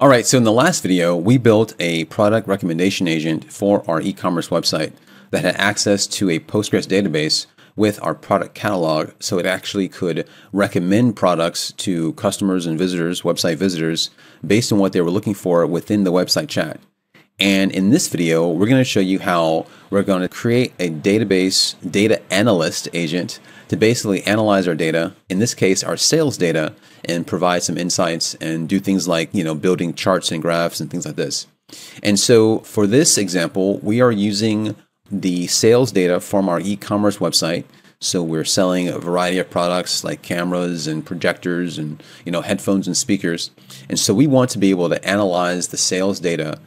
All right, so in the last video, we built a product recommendation agent for our e-commerce website that had access to a Postgres database with our product catalog, so it actually could recommend products to customers and visitors, website visitors, based on what they were looking for within the website chat. And in this video, we're going to show you how we're going to create a database data analyst agent to basically analyze our data, in this case, our sales data, and provide some insights and do things like, building charts and graphs and things like this. And so for this example, we are using the sales data from our e-commerce website. So we're selling a variety of products like cameras and projectors and, headphones and speakers. And so we want to be able to analyze the sales data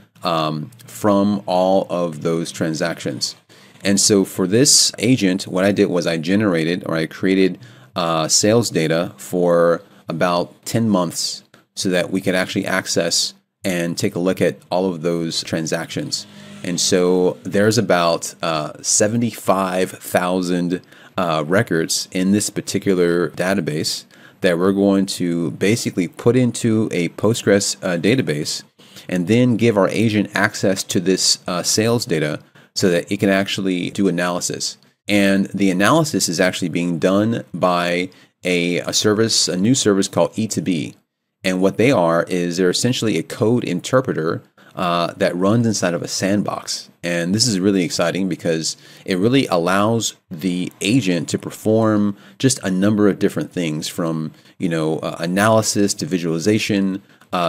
from all of those transactions. And so for this agent, what I did was I generated, or I created sales data for about 10 months so that we could actually access and take a look at all of those transactions. And so there's about 75,000 records in this particular database that we're going to basically put into a Postgres database and then give our agent access to this sales data so that it can actually do analysis. And the analysis is actually being done by a new service called E2B. And what they are is they're essentially a code interpreter that runs inside of a sandbox. And this is really exciting because it really allows the agent to perform just a number of different things, from analysis to visualization,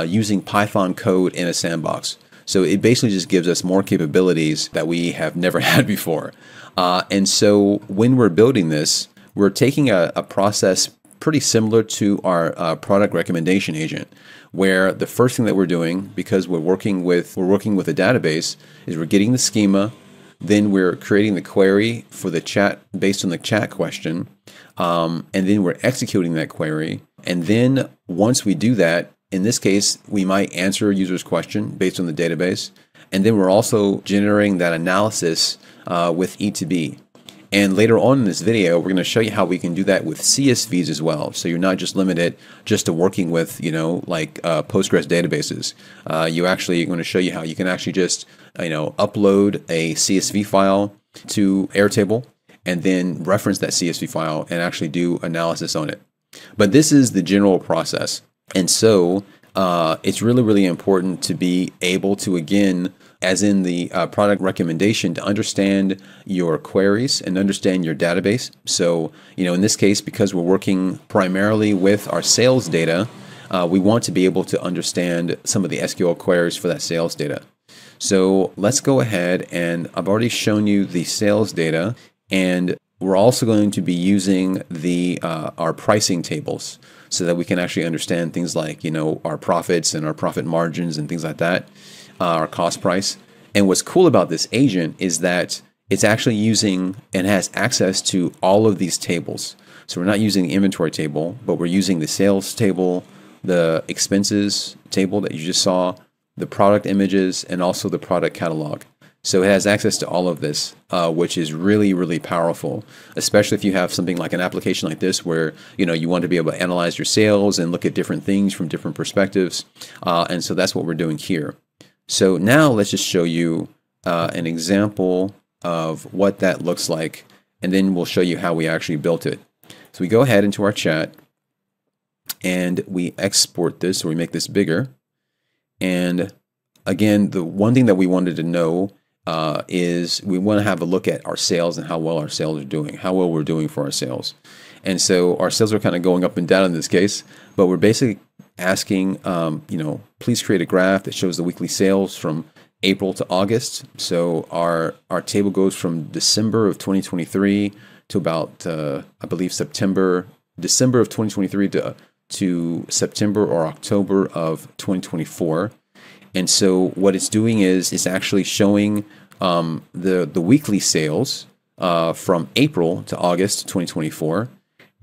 using Python code in a sandbox. So it basically just gives us more capabilities that we have never had before. And so when we're building this, we're taking a process pretty similar to our product recommendation agent, where the first thing that we're doing, because we're working with a database, is we're getting the schema, then we're creating the query for the chat based on the chat question, and then we're executing that query. And then once we do that, in this case, we might answer a user's question based on the database, and then we're also generating that analysis with E2B. And later on in this video, we're going to show you how we can do that with CSVs as well. So you're not just limited just to working with, Postgres databases. You actually are going to show you how you can actually just, upload a CSV file to Airtable and then reference that CSV file and actually do analysis on it. But this is the general process. And so it's really, really important to be able to, again, as in the product recommendation, to understand your queries and understand your database. So, in this case, because we're working primarily with our sales data, we want to be able to understand some of the SQL queries for that sales data. So let's go ahead, and I've already shown you the sales data, and we're also going to be using our pricing tables so that we can actually understand things like, our profits and our profit margins and things like that. Our cost price. And what's cool about this agent is that it's actually using and has access to all of these tables. So we're not using the inventory table, but we're using the sales table, the expenses table that you just saw, the product images, and also the product catalog. So it has access to all of this, which is really, really powerful, especially if you have something like an application like this where, you want to be able to analyze your sales and look at different things from different perspectives. And so that's what we're doing here. So now let's just show you an example of what that looks like, and then we'll show you how we actually built it. So we go ahead into our chat, and we export this, or we make this bigger. And again, the one thing that we wanted to know is we want to have a look at our sales and how well our sales are doing, how well we're doing for our sales. And so our sales are kind of going up and down in this case, but we're basically asking, please create a graph that shows the weekly sales from April to August. So our table goes from December of 2023 to about, I believe, December of 2023 to September or October of 2024. And so what it's doing is it's actually showing the weekly sales from April to August 2024.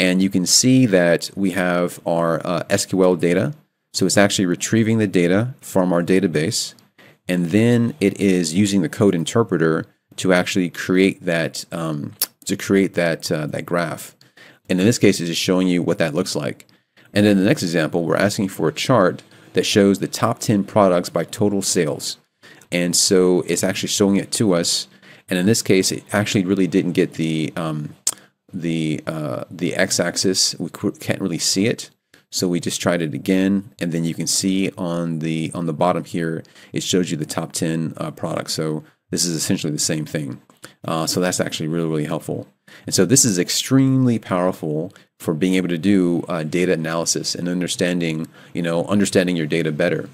And you can see that we have our SQL data. So it's actually retrieving the data from our database. And then it is using the code interpreter to actually create that that graph. And in this case, it's just showing you what that looks like. And in the next example, we're asking for a chart that shows the top 10 products by total sales. And so it's actually showing it to us. And in this case, it actually really didn't get the x-axis. We can't really see it. So we just tried it again, and then you can see on the bottom here, it shows you the top 10 products. So this is essentially the same thing. So that's actually really helpful. And so this is extremely powerful for being able to do data analysis and understanding your data better.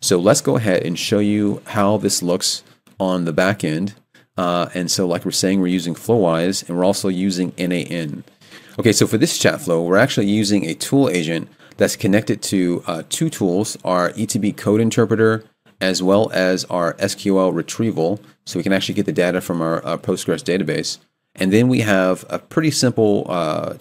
So let's go ahead and show you how this looks on the back end. And so like we're saying, we're using Flowise, and we're also using N8N. Okay, so for this chat flow, we're actually using a tool agent that's connected to two tools, our E2B code interpreter as well as our SQL retrieval, so we can actually get the data from our Postgres database. And then we have a pretty simple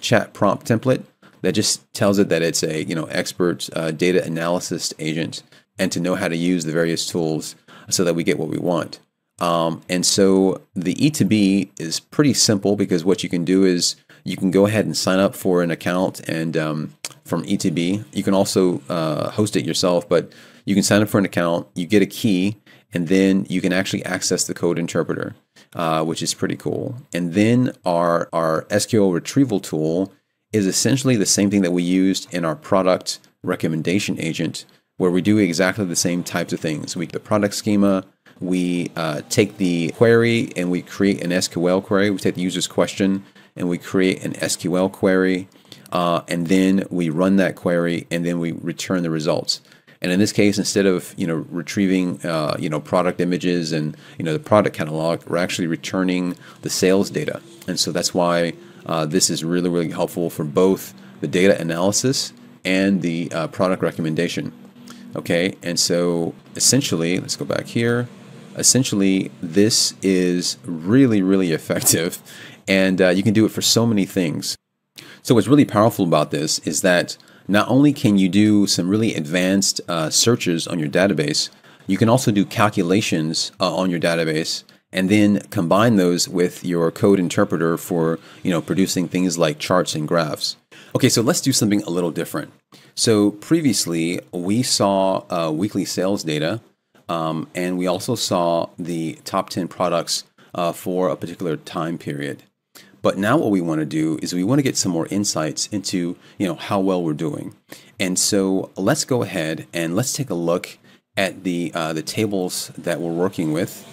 chat prompt template that just tells it that it's a expert data analysis agent and to know how to use the various tools so that we get what we want. And so the E2B is pretty simple, because what you can do is you can go ahead and sign up for an account and from E2B. You can also host it yourself, but you can sign up for an account, you get a key, and then you can actually access the code interpreter, which is pretty cool. And then our SQL retrieval tool is essentially the same thing that we used in our product recommendation agent, where we do exactly the same types of things. We get the product schema, we take the query and we create an SQL query. We take the user's question and we create an SQL query, and then we run that query and then we return the results. And in this case, instead of retrieving product images and the product catalog, we're actually returning the sales data. And so that's why this is really helpful for both the data analysis and the product recommendation. Okay, and so essentially, let's go back here. Essentially, this is really effective, and you can do it for so many things. So what's really powerful about this is that not only can you do some really advanced searches on your database, you can also do calculations on your database, and then combine those with your code interpreter for producing things like charts and graphs. Okay, so let's do something a little different. So previously we saw weekly sales data, and we also saw the top 10 products for a particular time period. But now what we want to do is we want to get some more insights into how well we're doing. And so let's go ahead and let's take a look at the tables that we're working with.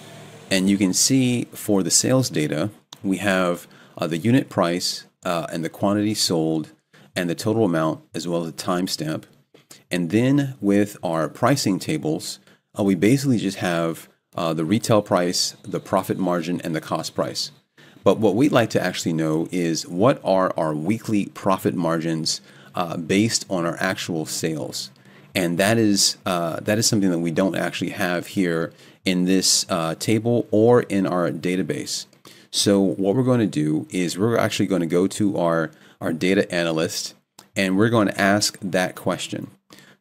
And you can see for the sales data, we have the unit price and the quantity sold and the total amount, as well as the timestamp. And then with our pricing tables, we basically just have the retail price, the profit margin, and the cost price. But what we'd like to actually know is what are our weekly profit margins based on our actual sales. And that is something that we don't actually have here in this table or in our database. So what we're going to do is we're actually going to go to our data analyst, and we're going to ask that question.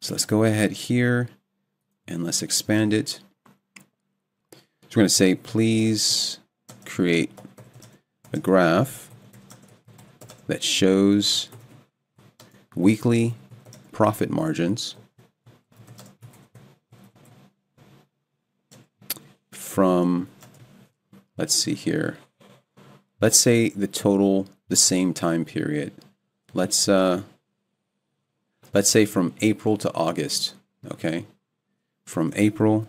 So let's go ahead here and let's expand it. So we're going to say, please create a graph that shows weekly profit margins from, let's see here, let's say the total, the same time period. Let's say from April to August, okay? From April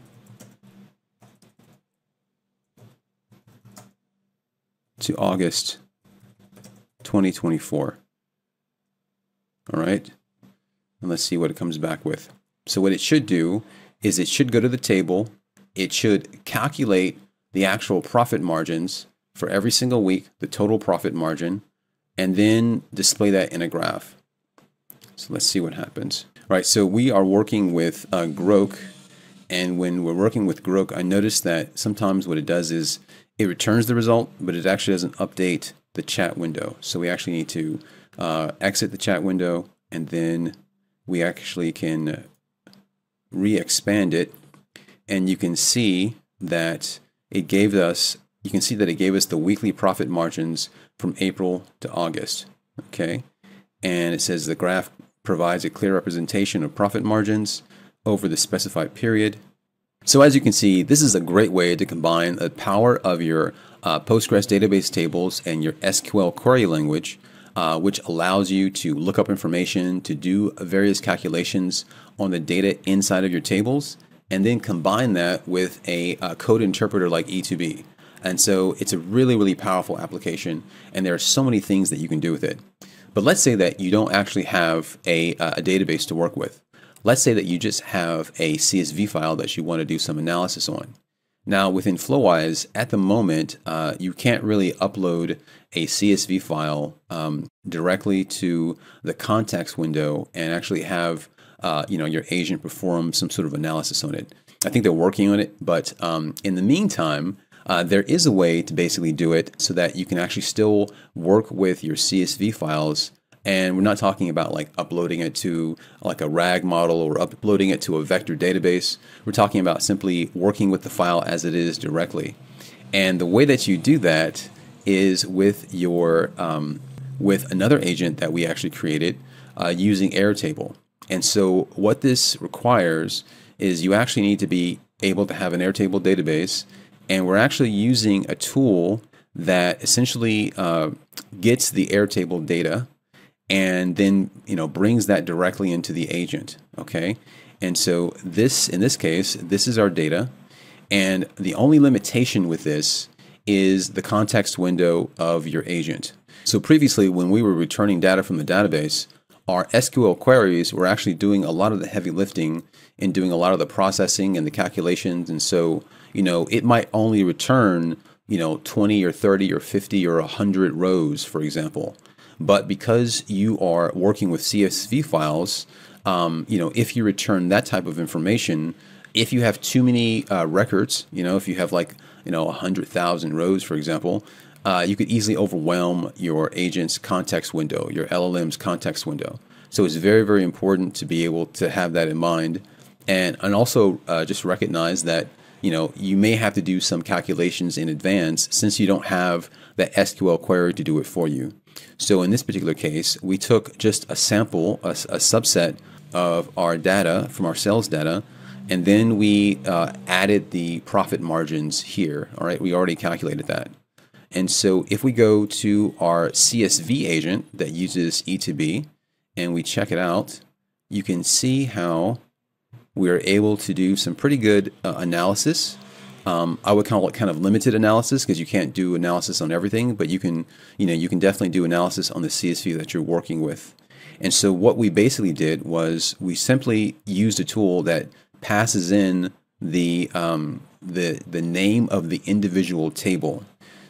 to August 2024. All right, and let's see what it comes back with. So what it should do is it should go to the table, it should calculate the actual profit margins for every single week, the total profit margin, and then display that in a graph. So let's see what happens. All right, so we are working with Grok, and when we're working with Grok, I noticed that sometimes what it does is it returns the result, but it actually doesn't update the chat window. So we actually need to exit the chat window, and then we actually can re-expand it. And you can see that it gave us, you can see that it gave us the weekly profit margins from April to August. Okay. And it says the graph provides a clear representation of profit margins over the specified period. So as you can see, this is a great way to combine the power of your Postgres database tables and your SQL query language, which allows you to look up information, to do various calculations on the data inside of your tables, and then combine that with a code interpreter like E2B. And so it's a really, really powerful application, and there are so many things that you can do with it. But let's say that you don't actually have a database to work with. Let's say that you just have a CSV file that you want to do some analysis on. Now within Flowise, at the moment, you can't really upload a CSV file directly to the context window and actually have your agent perform some sort of analysis on it. I think they're working on it, but in the meantime, there is a way to basically do it so that you can actually still work with your CSV files. And we're not talking about like uploading it to like a RAG model or uploading it to a vector database. We're talking about simply working with the file as it is directly. And the way that you do that is with your with another agent that we actually created using Airtable. And so what this requires is you actually need to be able to have an Airtable database, and we're actually using a tool that essentially gets the Airtable data and then brings that directly into the agent, okay? And so this, in this case, this is our data, and the only limitation with this is the context window of your agent. So previously, when we were returning data from the database, our SQL queries were actually doing a lot of the heavy lifting and doing a lot of the processing and the calculations, and so it might only return 20 or 30 or 50 or 100 rows, for example. But because you are working with CSV files, if you return that type of information, if you have too many records, if you have like 100,000 rows, for example, you could easily overwhelm your agent's context window, your LLM's context window. So it's very, very important to be able to have that in mind, and also just recognize that you may have to do some calculations in advance since you don't have that SQL query to do it for you. So in this particular case, we took just a sample, a subset of our data from our sales data, and then we added the profit margins here. All right, we already calculated that. And so if we go to our CSV agent that uses E2B and we check it out, you can see how we are able to do some pretty good analysis. I would call it kind of limited analysis because you can't do analysis on everything, but you can, you can definitely do analysis on the CSV that you're working with. And so what we basically did was we simply used a tool that passes in the name of the individual table.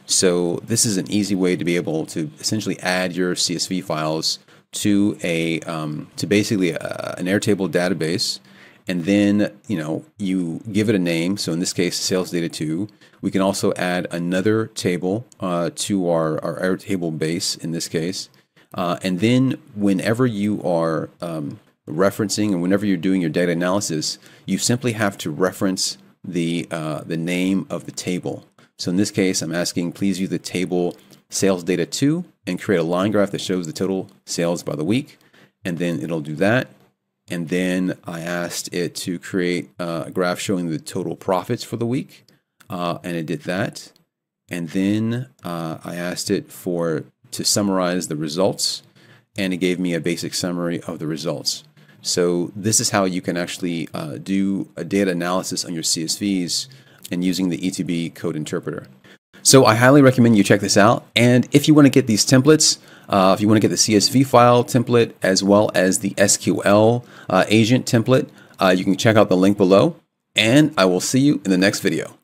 So this is an easy way to be able to essentially add your CSV files to a to basically an Airtable database. And then, you give it a name. So in this case, sales data 2. We can also add another table to our Airtable base in this case. And then whenever you are referencing and whenever you're doing your data analysis, you simply have to reference the name of the table. So in this case, I'm asking, please view the table sales data 2 and create a line graph that shows the total sales by the week. And then it'll do that. And then I asked it to create a graph showing the total profits for the week, and it did that. And then I asked it to summarize the results, and it gave me a basic summary of the results. So this is how you can actually do a data analysis on your CSVs and using the E2B code interpreter. So I highly recommend you check this out. And if you want to get these templates, if you want to get the CSV file template as well as the SQL agent template, you can check out the link below, and I will see you in the next video.